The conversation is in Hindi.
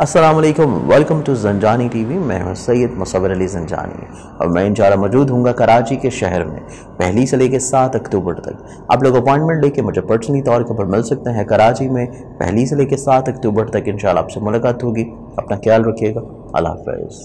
अस्सलाम वालेकुम, वेलकम टू जंजानी टीवी। मैं हूं सैयद मुसव्वर अली जंजानी और मैं इंशाल्लाह मौजूद हूँगा कराची के शहर में 1 से लेकर 7 अक्टूबर तक। आप लोग अपॉइंटमेंट लेके मुझे पर्सनली तौर पर मिल सकते हैं। कराची में 1 से लेकर 7 अक्टूबर तक इंशाल्लाह आपसे मुलाकात होगी। अपना ख्याल रखिएगा। अल्लाह हाफ़िज़।